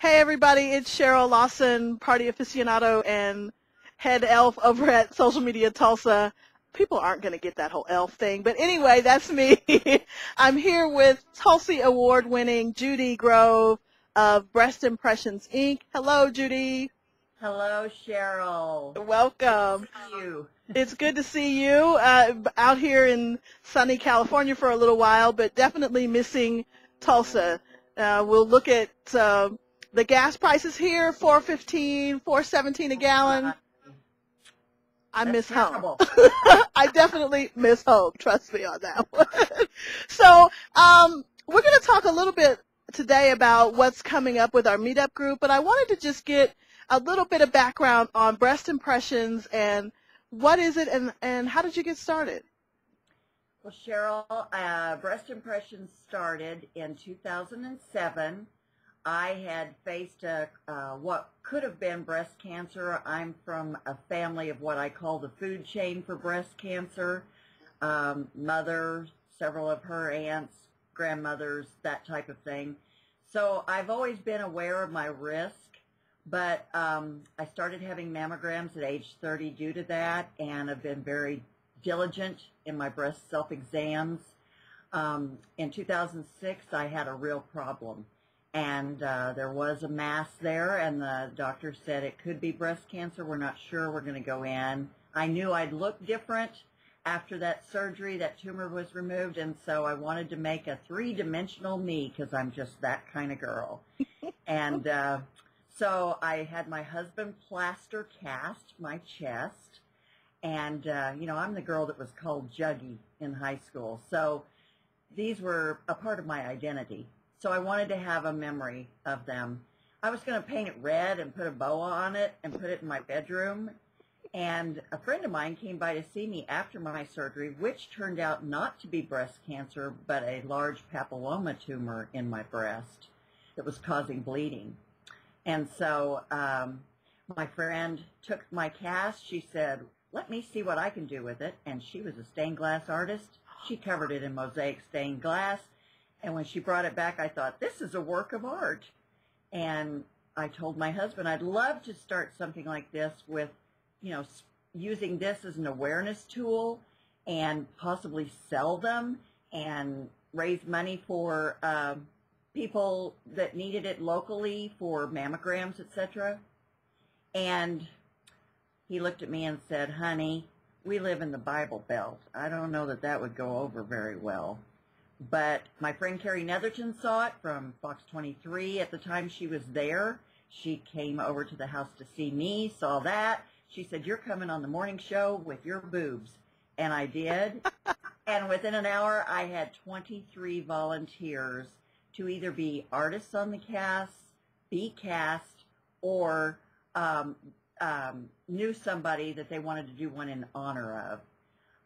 Hey everybody, it's Cheryl Lawson, party aficionado and head elf over at Social Media Tulsa. People aren't going to get that whole elf thing, but anyway, that's me. I'm here with Tulsa award-winning Judy Grove of Breast Impressions Inc. Hello, Judy. Hello, Cheryl. Welcome. Thank you. It's good to see you out here in sunny California for a little while, but definitely missing Tulsa. We'll look at... the gas prices here, $4.15, $4.17 a gallon. I miss home. I definitely miss home. Trust me on that one. So we're going to talk a little bit today about what's coming up with our meetup group, but I wanted to just get a little bit of background on Breast Impressions and what is it and how did you get started? Well, Cheryl, Breast Impressions started in 2007. I had faced what could have been breast cancer. I'm from a family of what I call the food chain for breast cancer. Mother, several of her aunts, grandmothers, that type of thing. So I've always been aware of my risk, but I started having mammograms at age 30 due to that, and I've been very diligent in my breast self-exams. In 2006, I had a real problem. And there was a mass there, and the doctor said it could be breast cancer. We're not sure. We're going to go in. I knew I'd look different after that surgery. That tumor was removed, and so I wanted to make a three-dimensional me because I'm just that kind of girl. And so I had my husband plaster cast my chest, and, you know, I'm the girl that was called Juggy in high school. So these were a part of my identity. So I wanted to have a memory of them. I was going to paint it red and put a boa on it and put it in my bedroom. And a friend of mine came by to see me after my surgery, which turned out not to be breast cancer, but a large papilloma tumor in my breast that was causing bleeding. And so my friend took my cast. She said, let me see what I can do with it. And she was a stained glass artist. She covered it in mosaic stained glass. And when she brought it back, I thought, this is a work of art. And I told my husband, I'd love to start something like this with, you know, using this as an awareness tool and possibly sell them and raise money for people that needed it locally for mammograms, etc. And he looked at me and said, honey, we live in the Bible Belt. I don't know that that would go over very well. But my friend Carrie Netherton saw it from Fox 23. At the time she was there, she came over to the house to see me, saw that. She said, you're coming on the morning show with your boobs. And I did. And within an hour, I had 23 volunteers to either be artists on the cast, be cast, or knew somebody that they wanted to do one in honor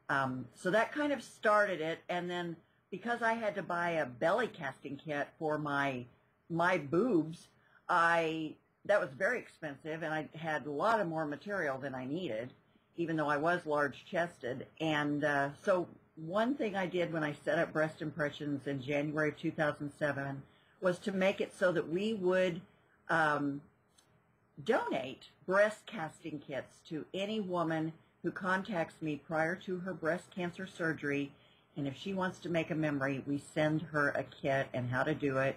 of. So that kind of started it. And then... because I had to buy a belly casting kit for my boobs, that was very expensive, and I had a lot of more material than I needed, even though I was large-chested. And so one thing I did when I set up Breast Impressions in January of 2007 was to make it so that we would donate breast casting kits to any woman who contacts me prior to her breast cancer surgery. And if she wants to make a memory, we send her a kit and how to do it.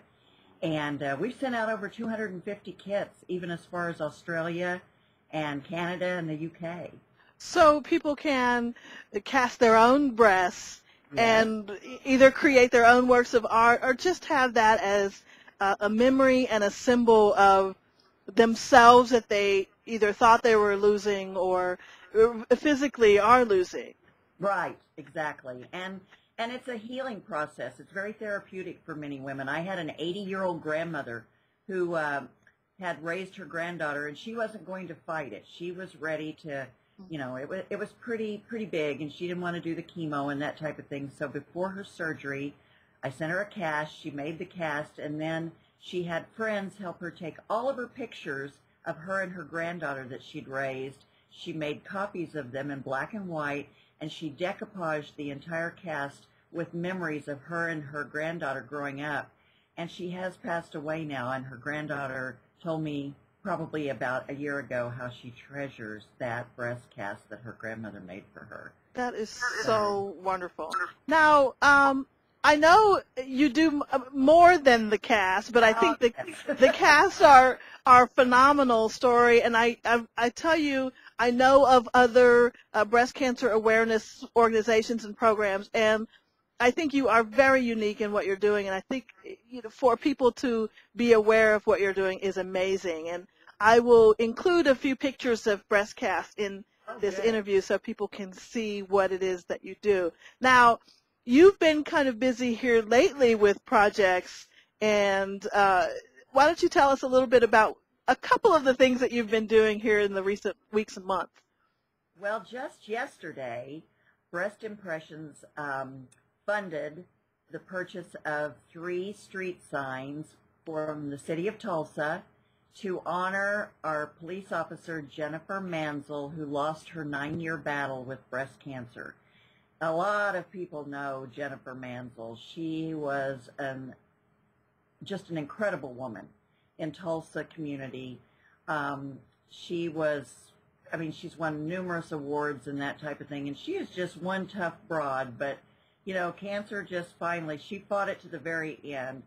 And we've sent out over 250 kits, even as far as Australia and Canada and the UK. So people can cast their own breasts, yes, and either create their own works of art or just have that as a memory and a symbol of themselves that they either thought they were losing or physically are losing. Right, exactly. And it's a healing process. It's very therapeutic for many women. I had an 80-year-old grandmother who had raised her granddaughter, and she wasn't going to fight it. She was ready to, you know, it was pretty big, and she didn't want to do the chemo and that type of thing. So before her surgery, I sent her a cast. She made the cast, and then she had friends help her take all of her pictures of her and her granddaughter that she'd raised. She made copies of them in black and white, and she decoupaged the entire cast with memories of her and her granddaughter growing up. and she has passed away now, and her granddaughter told me probably about a year ago how she treasures that breast cast that her grandmother made for her. That is so wonderful. Now, I know you do more than the cast, but I think the casts are phenomenal story. And I tell you, I know of other breast cancer awareness organizations and programs, and I think you are very unique in what you're doing. And I think, you know, for people to be aware of what you're doing is amazing. And I will include a few pictures of breast casts in this interview so people can see what it is that you do. Now, you've been kind of busy here lately with projects, and why don't you tell us a little bit about a couple of the things that you've been doing here in the recent weeks and months? Well, just yesterday, Breast Impressions funded the purchase of 3 street signs from the city of Tulsa to honor our police officer, Jennifer Mansell, who lost her 9-year battle with breast cancer. A lot of people know Jennifer Mansell. She was just an incredible woman in Tulsa community. She was, I mean, she's won numerous awards and that type of thing, and she is just one tough broad, but, you know, cancer just finally, she fought it to the very end,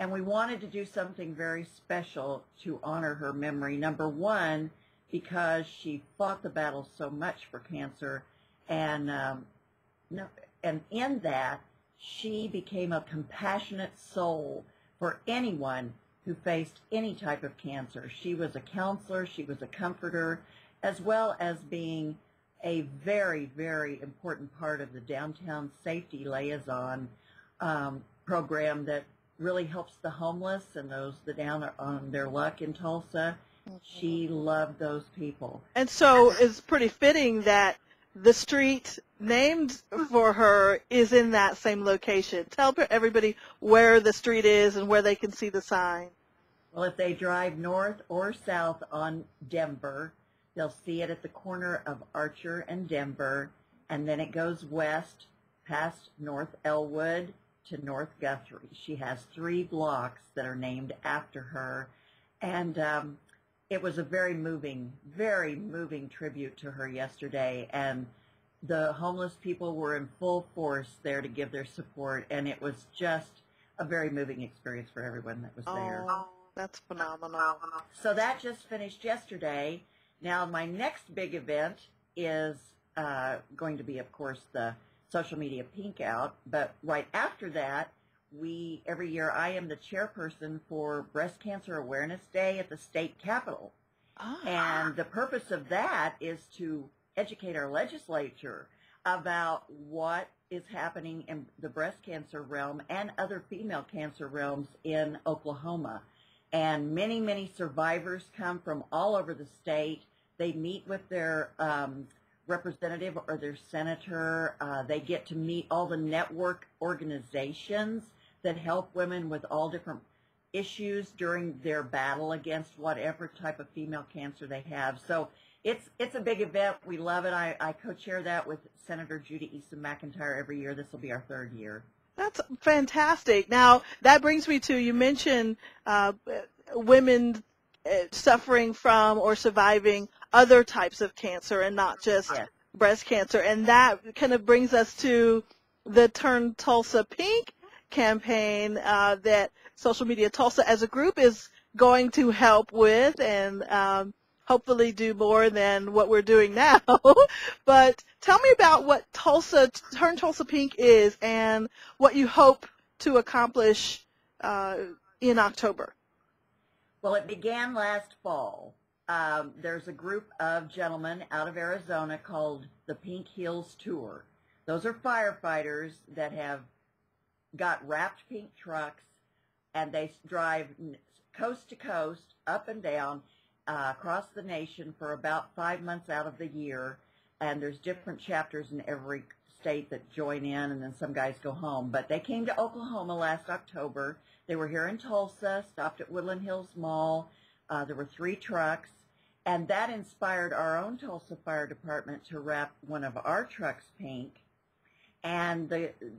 and we wanted to do something very special to honor her memory. Number 1, because she fought the battle so much for cancer, and and in that, she became a compassionate soul for anyone who faced any type of cancer. She was a counselor, she was a comforter, as well as being a very, very important part of the Downtown Safety Liaison program that really helps the homeless and those that are down on their luck in Tulsa. She loved those people. And so it's pretty fitting that the street named for her is in that same location. Tell everybody where the street is and where they can see the sign. Well, if they drive north or south on Denver, they'll see it at the corner of Archer and Denver, and then it goes west past North Elwood to North Guthrie. She has 3 blocks that are named after her, and it was a very moving tribute to her yesterday, and the homeless people were in full force there to give their support, and it was just a very moving experience for everyone that was there. Oh, that's phenomenal. So that just finished yesterday. Now, my next big event is going to be, of course, the Social Media Pink Out, but right after that, every year I am the chairperson for Breast Cancer Awareness Day at the state capitol. And the purpose of that is to educate our legislature about what is happening in the breast cancer realm and other female cancer realms in Oklahoma. And many, many survivors come from all over the state. They meet with their representative or their senator. They get to meet all the network organizations that help women with all different issues during their battle against whatever type of female cancer they have. So it's a big event. We love it. I co-chair that with Senator Judy Easton McIntyre every year. This will be our 3rd year. That's fantastic. Now, that brings me to, you mentioned women suffering from or surviving other types of cancer and not just breast cancer. And that kind of brings us to the Turn Tulsa Pink campaign that Social Media Tulsa as a group is going to help with and hopefully do more than what we're doing now. But tell me about what Turn Tulsa Pink is and what you hope to accomplish in October. Well, it began last fall. There's a group of gentlemen out of Arizona called the Pink Heels Tour. Those are firefighters that have got wrapped pink trucks, and they drive coast to coast, up and down, across the nation for about 5 months out of the year, and there's different chapters in every state that join in, and then some guys go home. But they came to Oklahoma last October. They were here in Tulsa, stopped at Woodland Hills Mall. There were 3 trucks. And that inspired our own Tulsa Fire Department to wrap one of our trucks pink. And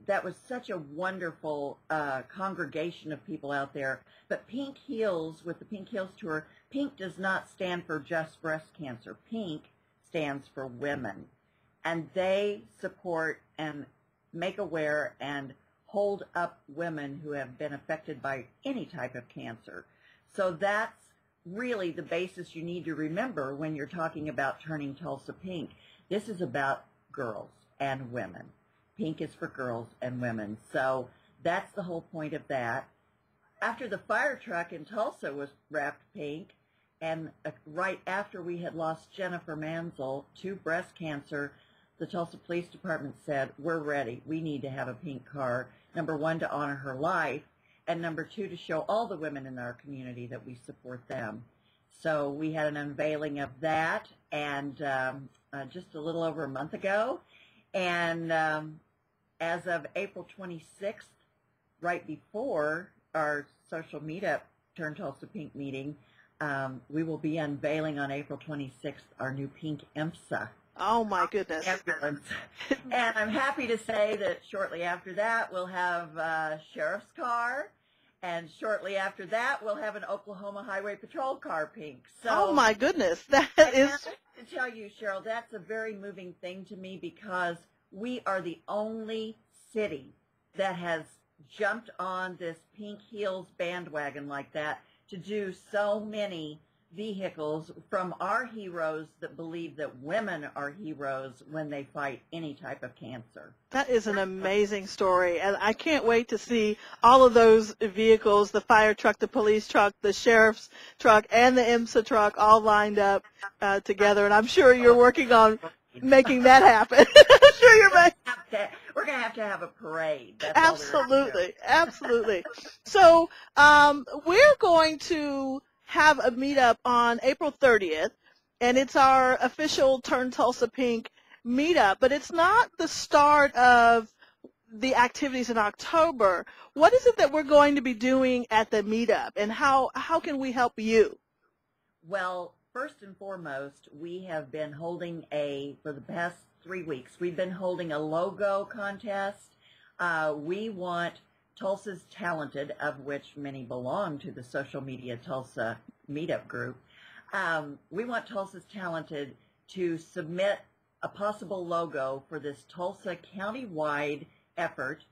that was such a wonderful congregation of people out there. But Pink Heels, with the Pink Heels Tour, Pink does not stand for just breast cancer. Pink stands for women. And they support and make aware and hold up women who have been affected by any type of cancer. So that's really the basis you need to remember when you're talking about turning Tulsa pink. This is about girls and women. Pink is for girls and women. So that's the whole point of that. After the fire truck in Tulsa was wrapped pink, and right after we had lost Jennifer Mansell to breast cancer, the Tulsa Police Department said, we're ready. We need to have a pink car, number one, to honor her life, and number two, to show all the women in our community that we support them. So we had an unveiling of that, and just a little over a month ago. And as of April 26th, right before our social meetup, Turn Tulsa Pink meeting, we will be unveiling on April 26th our new pink EMSA. Oh, my goodness. Ambulance. And I'm happy to say that shortly after that, we'll have a sheriff's car. And shortly after that, we'll have an Oklahoma Highway Patrol car pink. So, oh, my goodness. That is... I have to tell you, Cheryl, that's a very moving thing to me, because we are the only city that has jumped on this Pink Heels bandwagon like that to do so many vehicles from our heroes that believe that women are heroes when they fight any type of cancer. That is an amazing story, and I can't wait to see all of those vehicles, the fire truck, the police truck, the sheriff's truck, and the EMSA truck all lined up together, and I'm sure you're working on making that happen. I'm sure you're making... We're going to have a parade. That's absolutely, absolutely. So we're going to have a meetup on April 30th, and it's our official Turn Tulsa Pink meetup, but it's not the start of the activities in October. What is it that we're going to be doing at the meetup, and how can we help you? Well, first and foremost, we have been holding for the past 3 weeks, we've been holding a logo contest. We want Tulsa's Talented, of which many belong to the Social Media Tulsa meetup group. We want Tulsa's Talented to submit a possible logo for this Tulsa county-wide effort,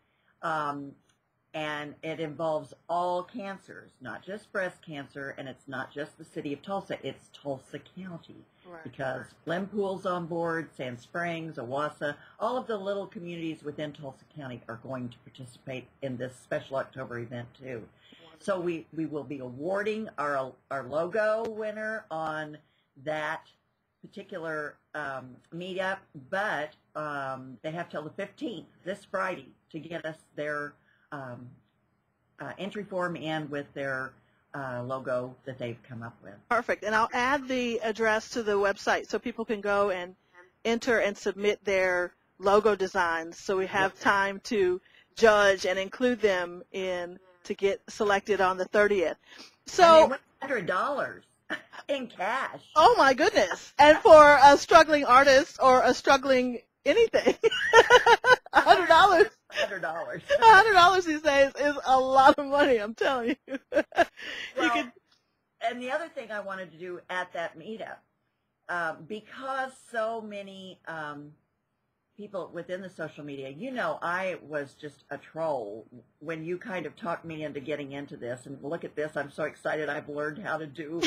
and it involves all cancers, not just breast cancer, and it's not just the city of Tulsa, it's Tulsa County, right, because Glenpool's on board, Sand Springs, Owasso, all of the little communities within Tulsa County are going to participate in this special October event too. So we will be awarding our logo winner on that particular meetup, but they have till the 15th, this Friday, to get us their entry form in with their logo that they've come up with. Perfect. And I'll add the address to the website so people can go and enter and submit their logo designs, so we have time to judge and include them in to get selected on the 30th. So $100 in cash. Oh, my goodness. And for a struggling artist or a struggling anything, $100. $100. $100 these days is a lot of money, I'm telling you. And the other thing I wanted to do at that meetup, because so many people within the social media, you know, I was just a troll when you kind of talked me into getting into this. And look at this, I'm so excited I've learned how to do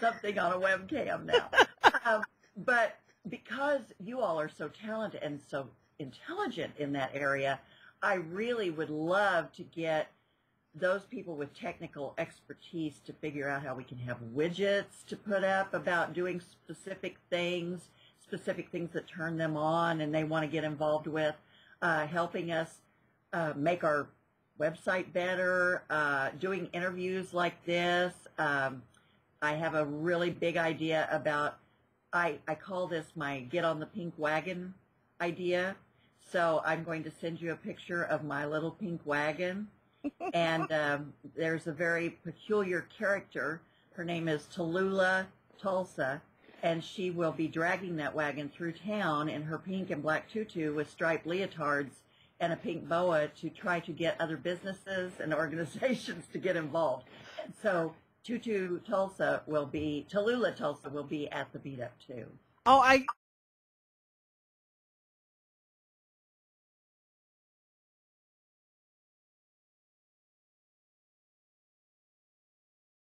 something on a webcam now. But because you all are so talented and so intelligent in that area, I really would love to get those people with technical expertise to figure out how we can have widgets to put up about doing specific things that turn them on and they want to get involved with, helping us make our website better, doing interviews like this. I have a really big idea about, I call this my Get on the Pink Wagon idea. So I'm going to send you a picture of my little pink wagon, and there's a very peculiar character. Her name is Tallulah Tulsa, and she will be dragging that wagon through town in her pink and black tutu with striped leotards and a pink boa to try to get other businesses and organizations to get involved. So Tallulah Tulsa will be at the beat up too. Oh, I